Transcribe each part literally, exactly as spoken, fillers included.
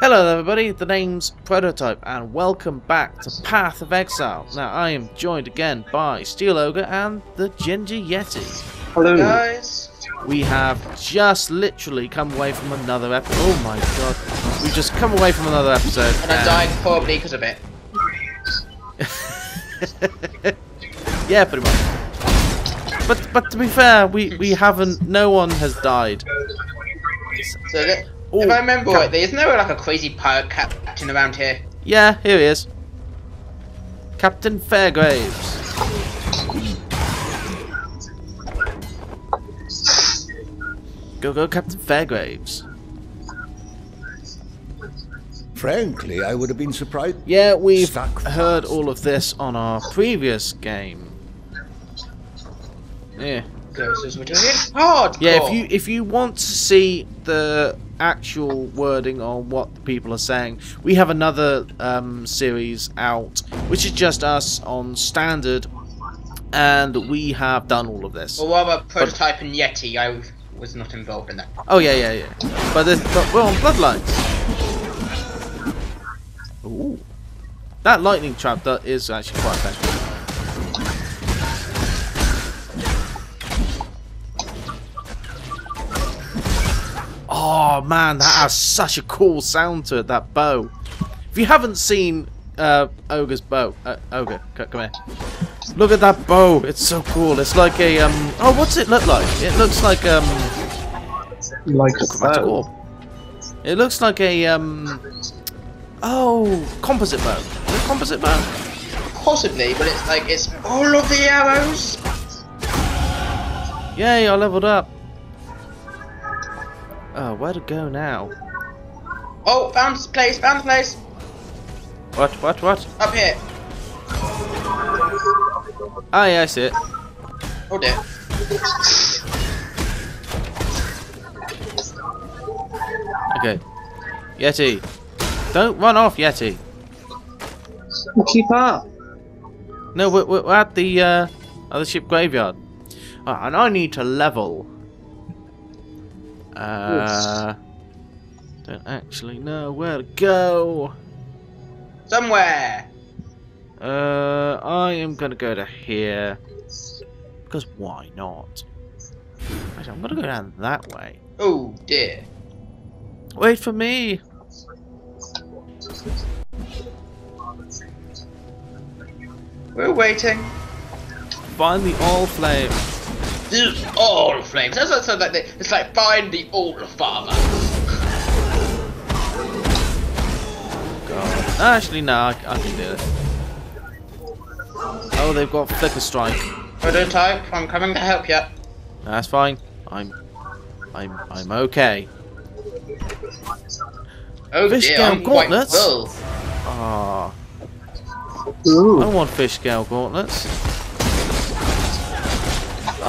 Hello everybody, the name's ProtoType and welcome back to Path of Exile. Now I am joined again by Steel Ogre and the Ginger Yeti. Hello guys. We have just literally come away from another episode. Oh my god. We've just come away from another episode. And, and I died probably because of it. Yeah, pretty much. But but to be fair, we, we haven't, no one has died. So that Ooh, if I remember rightly, isn't there like a crazy pirate captain around here? Yeah, here he is. Captain Fairgraves. Go, go, Captain Fairgraves. Frankly, I would have been surprised. Yeah, we've heard all of this on our previous game. Yeah. Hard. Yeah, if you if you want to see the actual wording on what the people are saying, we have another um, series out, which is just us on standard, and we have done all of this. Well, while ProtoType and Yeti, I was not involved in that. Oh yeah, yeah, yeah. But, but we're on Bloodlines. Ooh, that lightning trap that is actually quite effective. Oh man, that has such a cool sound to it, that bow. If you haven't seen uh, Ogre's bow, uh, Ogre, come here. Look at that bow, it's so cool. It's like a, um, oh, what's it look like? It looks like, um, like a bow. It looks like a, um, oh, composite bow. Is it a composite bow? Possibly, but it's like, it's all of the arrows. Yay, I leveled up. Oh, where to go now? Oh, found this place, found the place! What, what, what? Up here. Ah, yeah, I see it. Oh dear. Okay. Yeti. Don't run off, Yeti. We'll keep up. No, we're, we're at the uh, other ship graveyard. Oh, and I need to level. Uh, don't actually know where to go. Somewhere. Uh, I am gonna go to here because why not? Actually, I'm gonna go down that way. Oh dear! Wait for me. We're waiting. Find the all flame. There's all flames. That's what it sounds like. It's like find the all father. God. Actually, no, I, I can do it. Oh, they've got flicker strike. ProtoType, I'm coming to help you. No, that's fine. I'm, I'm, I'm okay. Oh fish dear, I'm gauntlets. Quite ah. Ooh. I want fish scale gauntlets.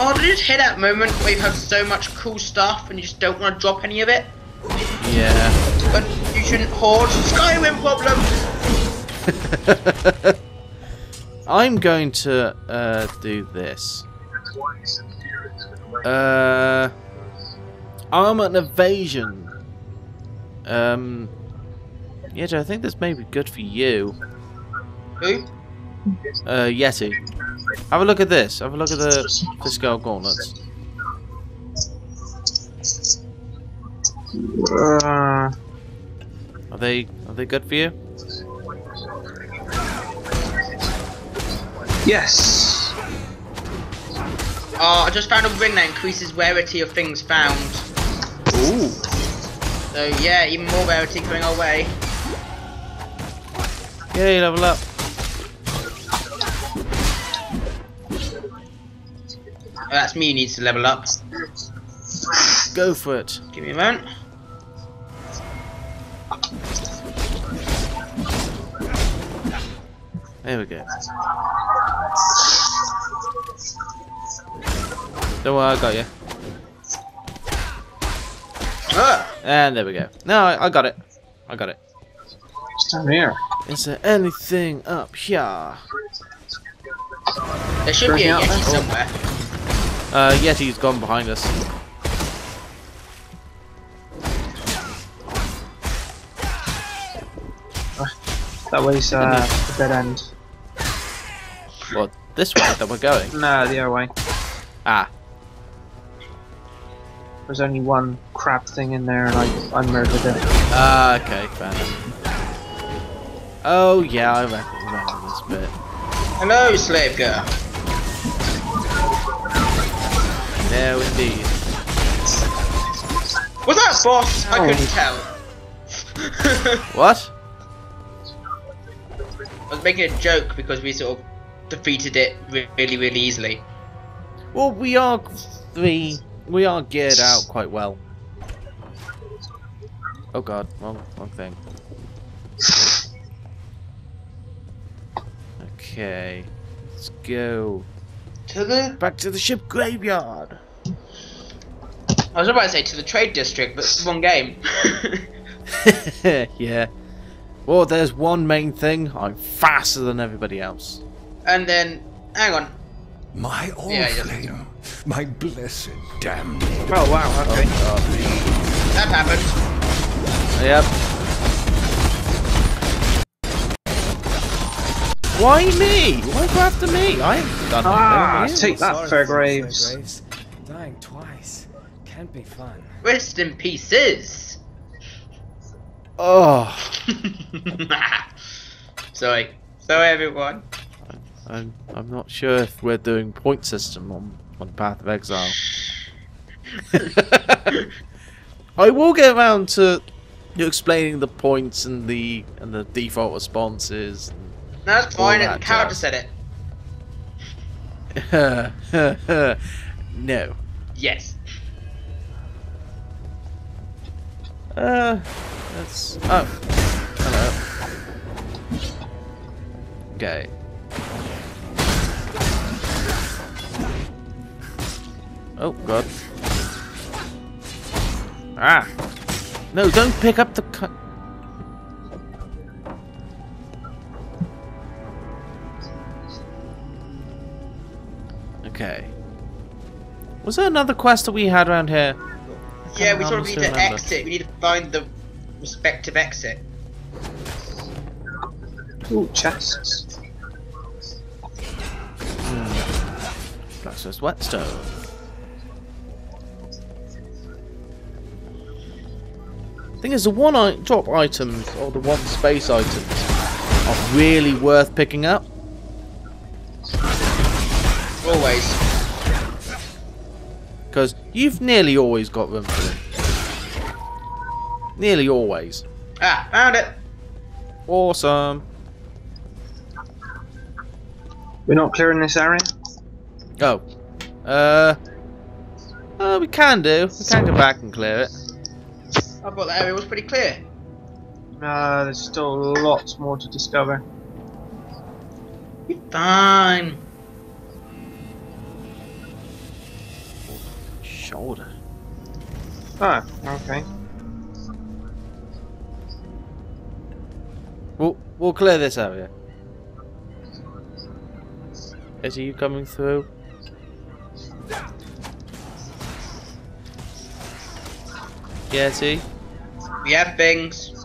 Oh, did you just hear that moment where you have so much cool stuff and you just don't want to drop any of it? Yeah. But you shouldn't hoard. Skyrim problems! I'm going to uh, do this. Uh, armor and evasion. Um, yeah, I think this may be good for you. Who? Uh, Yeti. Have a look at this. Have a look at the Fiscal Gauntlets. Uh, are they are they good for you? Yes. Oh, I just found a ring that increases rarity of things found. Ooh. So yeah, even more rarity going our way. Yay, level up. Oh, that's me who needs to level up. Go for it. Give me a moment. There we go. Don't worry, I got you. Ah! And there we go. No, I, I got it. I got it. It's down here. Is there anything up here? There should Bring be a Yeti somewhere. Oh. Uh, Yeti's gone behind us. That was uh, the dead end. What? This way that we're going? No, the other way. Ah. There's only one crab thing in there, and I, I murdered it. Ah, uh, okay, fair enough. Oh yeah, I reckon this bit. Hello, slave girl. No, indeed. Was that a boss? Oh. I couldn't tell. What? I was making a joke because we sort of defeated it really, really easily. Well, we are we we are geared out quite well. Oh god, wrong wrong thing. Okay, let's go to the back to the ship graveyard. I was about to say to the trade district, but it's one game. Yeah. Well, there's one main thing. I'm faster than everybody else. And then, hang on. My old yeah, flame, my blessed damn. Oh wow, okay. Oh, that happened. Yep. Why me? Why go after me? I haven't done ah, anything. Take that, Fairgraves. Fairgraves. Dying twice can't be fun. Rest in pieces. Oh. Sorry. Sorry, everyone. I'm, I'm not sure if we're doing point system on, on Path of Exile. I will get around to explaining the points and the and the default responses. And that's fine, that the character said it. No. Yes. Uh, that's... Oh. Hello. Okay. Oh god. Ah! No, don't pick up the cut. Okay. Was there another quest that we had around here? Yeah, we sort of need to remember. Exit. We need to find the respective exit. Ooh, chests. Hmm. Blacksmith's whetstone. I think it's the one I drop items or the one space items are really worth picking up. Always. Because you've nearly always got room for them. Nearly always. Ah, found it. Awesome. We're not clearing this area? Oh. Uh, uh we can do. We can go back and clear it. I thought that area was pretty clear. No, there's still lots more to discover. You're fine. Shoulder. Oh, okay. We'll, we'll clear this area. Is he coming through? Yeah, see? We have things.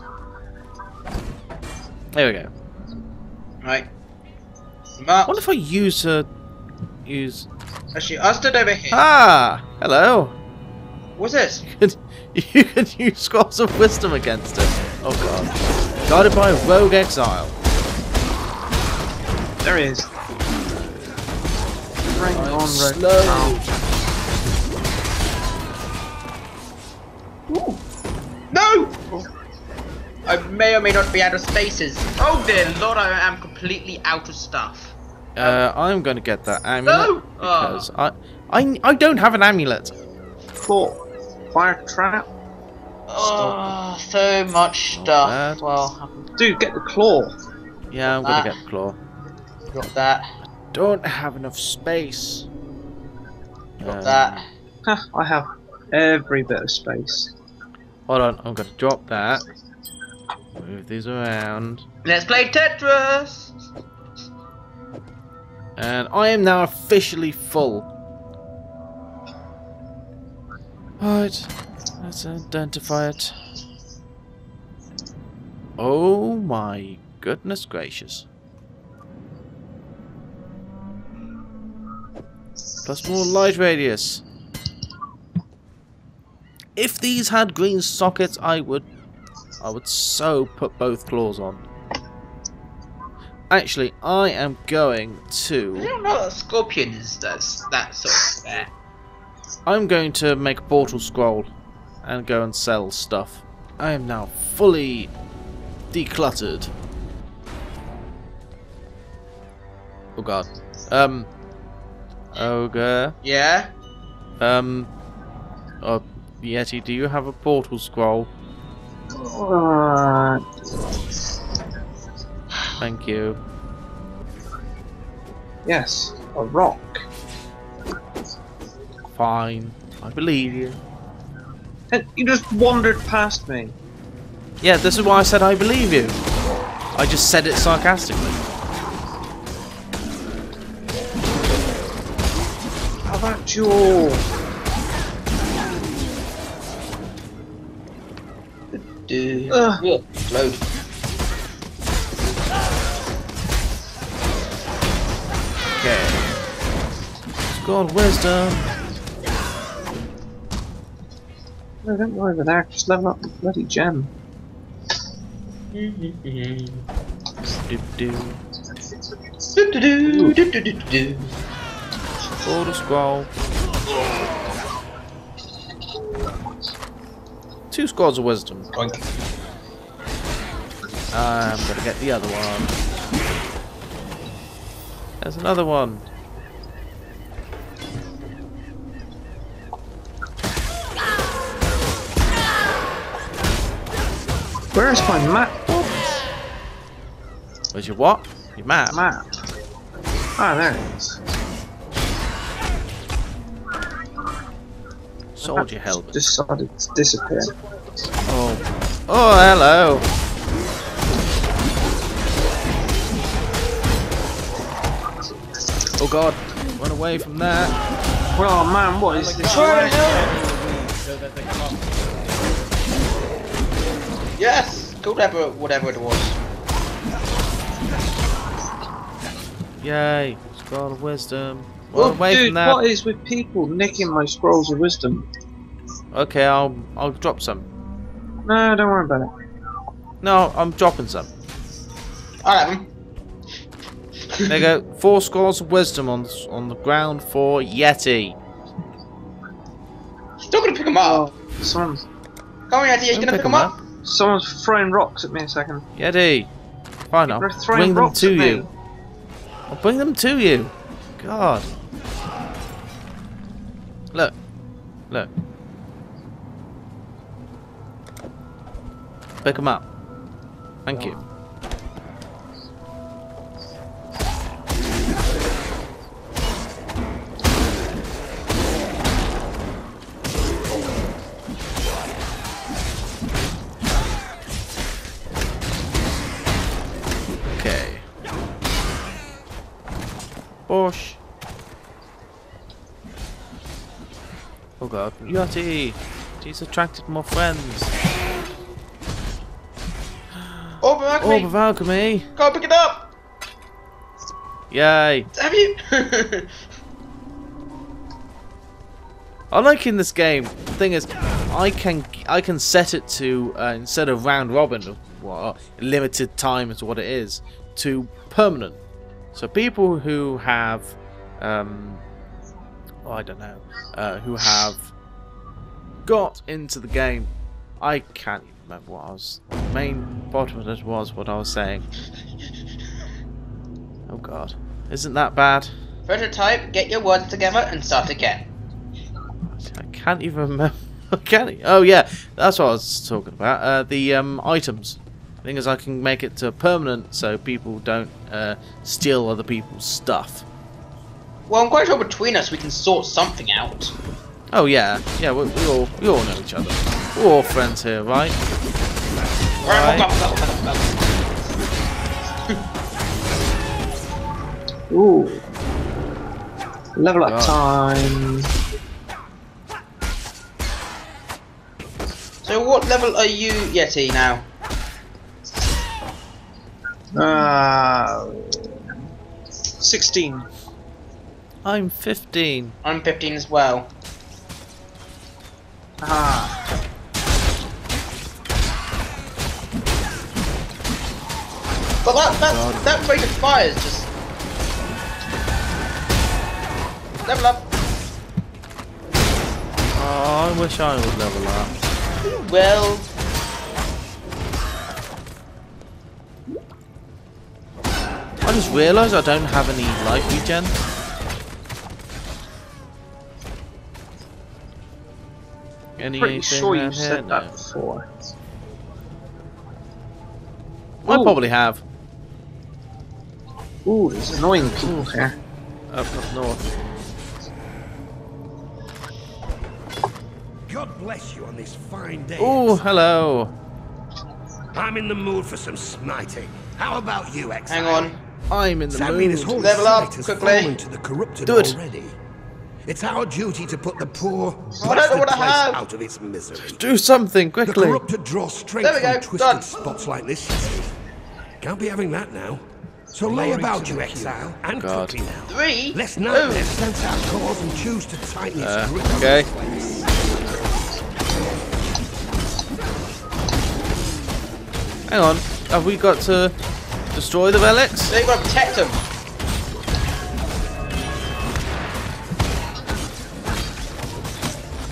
There we go. Right. Mark. What if I use a... Use... Actually, I stood over here. Ah! Hello! What's this? You can, you can use Scrolls of Wisdom against it. Oh god. Guarded by a rogue exile. There he is. Bring I'm on slow. Rogue. Ooh. No! I may or may not be out of spaces. Oh dear lord, I am completely out of stuff. Uh, um, I'm going to get that amulet. No! Because oh. I, I, I don't have an amulet. Four. Fire trap. Oh, Stop. So much stuff. Well, dude, get the claw. Yeah, I'm going to get the claw. Got that. I don't have enough space. Got um, that. Huh, I have every bit of space. Hold on, I'm going to drop that. Move these around. Let's play Tetris! And I am now officially full. Alright, let's identify it. Oh my Goodness gracious. Plus more light radius. If these had green sockets, I would I would so put both claws on. Actually, I am going to... I don't know what a scorpion is, that's, that sort of there. I'm going to make a portal scroll and go and sell stuff. I am now fully decluttered. Oh god. Um... Ogre? Yeah? Um... Uh, Yeti, do you have a portal scroll? Uh... Thank you. Yes, a rock. Fine, I believe you. And you just wandered past me. Yeah, this is why I said I believe you. I just said it sarcastically. How about you? Dude. Uh. Yeah, load. Okay. It's called wisdom. No, don't go over there. Just level up the bloody gem. Do-do-do. Order scroll. Two scrolls of wisdom. Boink. I'm going to get the other one. There's another one. Where's my map? Where's your what? Your map? Map. Ah, there it is. Soldier helmet. Decided to disappear. Oh. Oh, hello. Oh god. Run away from that. Oh man, what is this? Where the hell? Yes! Go whatever, whatever it was. Yay! Scroll of wisdom. Well, oh, away dude, from that. What is with people nicking my scrolls of wisdom? Okay, I'll I'll drop some. No, don't worry about it. No, I'm dropping some. Alright. There you go. Four scrolls of wisdom on on the ground for Yeti. Still gonna pick them up. Oh, someone's... Come on, Yeti. You're gonna pick them up. up. Someone's throwing rocks at me a second. Yeti! Fine, I'll bring them to you. I'll bring them to you! God. Look. Look. Pick them up. Thank you. Bosh. Oh god, Yeti! He's attracted more friends. Orb of Alchemy! Orb of Alchemy! Go pick it up! Yay! Have you? I like in this game. The thing is, I can I can set it to uh, instead of round robin, well, limited time is what it is, to permanent. So people who have, um, oh, I don't know, uh, who have got into the game, I can't even remember what I was, the main bottom of it was what I was saying. Oh god, isn't that bad? ProtoType, get your words together and start again. I can't even remember, can I? Oh yeah, that's what I was talking about, uh, the um, items. The thing is, I can make it to permanent so people don't uh, steal other people's stuff. Well, I'm quite sure between us we can sort something out. Oh yeah, yeah, we, we all we all know each other. We're all friends here, right? right. Ooh, level up time. So, what level are you, Yeti, now? Uh, sixteen. I'm fifteen. I'm fifteen as well. Ah. But that that that rate of fire is just level up. Oh, I wish I would level up. You will. I just realised I don't have any life regen. Any Pretty sure you said that before. I probably have. Ooh, there's annoying people here. Up, up north. God bless you on this fine day. Oh, hello. I'm in the mood for some smiting. How about you, Exile? Hang on. I'm in the Sam mood. This whole Level up quickly. To the Do it. Already. It's our duty to put the poor I don't know what I have. out of its misery. Do something quickly. The corrupted draw strength there we go. Twisted Done. spots like this. Can't be having that now. So lay about you, Exile, and God. quickly now. Three. Let's now let's sense our cause and choose to tighten its uh, grip. Okay. Hang on. Have we got to destroy the relics? They've got to protect them.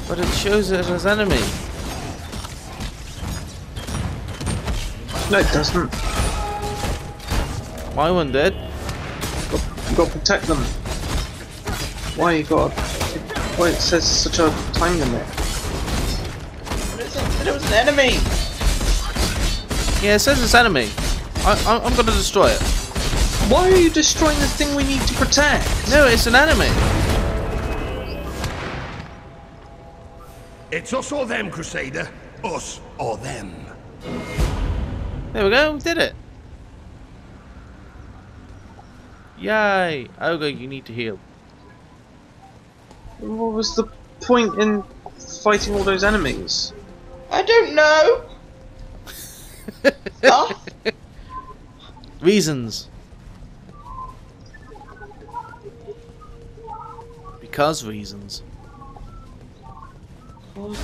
But it shows it as enemy. No, it doesn't. My one did. You've got to protect them. Why you got? Why it says such a time limit? But it was an enemy. Yeah, it says it's enemy. I, I, I'm going to destroy it. Why are you destroying the thing we need to protect? No, it's an enemy. It's us or them, Crusader. Us or them. There we go, we did it. Yay. Ogre, you need to heal. What was the point in fighting all those enemies? I don't know. Huh? Reasons. Because reasons.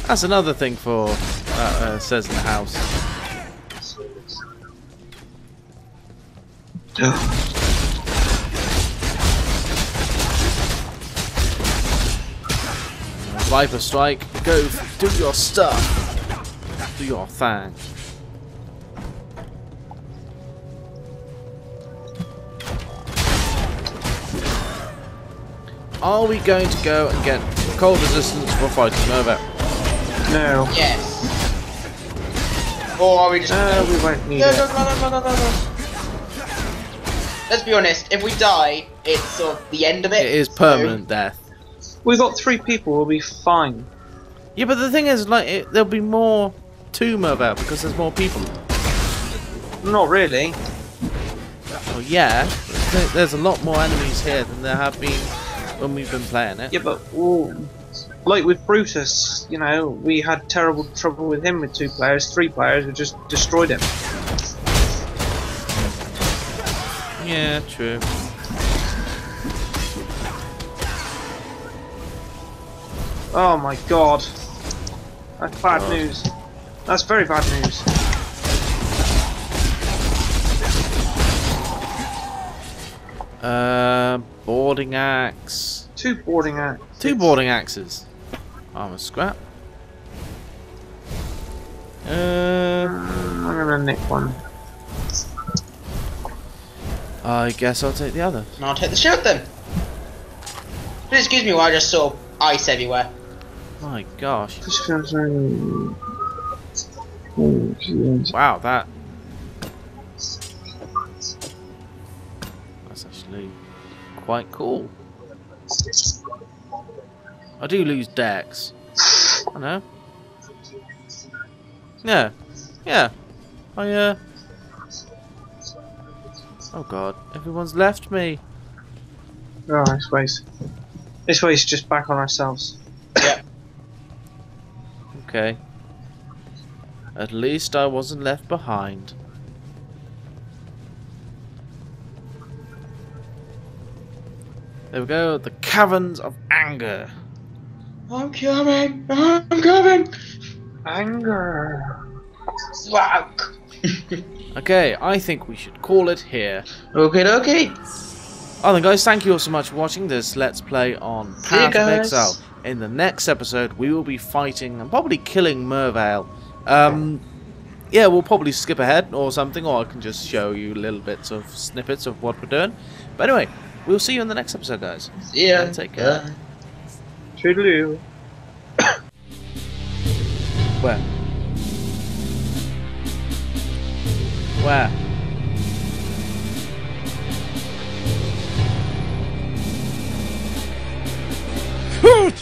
That's another thing for that uh, says in the house. Viper strike, go do your stuff, do your thing. Are we going to go and get cold resistance for fighting over? No. Yes. Or are we just? Uh, we won't need no, it. No, no, no, no, no, no. Let's be honest. If we die, it's sort of the end of it. It is permanent so. death. We got three people. We'll be fine. Yeah, but the thing is, like, it, there'll be more to Merveil because there's more people. Not really. Oh yeah. There's a lot more enemies here than there have been when we've been playing it. Yeah, but. Ooh. Like with Brutus, you know, we had terrible trouble with him with two players, three players, we just destroyed him. Yeah, true. Oh my god. That's bad oh. news. That's very bad news. Uh, boarding axe. Two boarding axe. Two boarding axes. Armor scrap. Uh, I'm gonna nick one. I guess I'll take the other. And I'll take the shield then. Please excuse me while I just saw ice everywhere. My gosh. Wow, that. That's actually quite cool. I do lose decks. I know. Yeah. Yeah. I, uh... Oh god, everyone's left me. Oh, this way's... This way's just back on ourselves. Yeah. Okay. At least I wasn't left behind. There we go. The Caverns of Anger. I'm coming. I'm coming. Anger. Fuck. Okay, I think we should call it here. Okay, okay. Oh, then, guys, thank you all so much for watching this Let's Play on Path of Exile. In the next episode, we will be fighting and probably killing Merveil. Um, yeah, we'll probably skip ahead or something, or I can just show you little bits of snippets of what we're doing. But anyway, we'll see you in the next episode, guys. Yeah. And take care. Uh, Toodaloo. Where? Where? Hoot!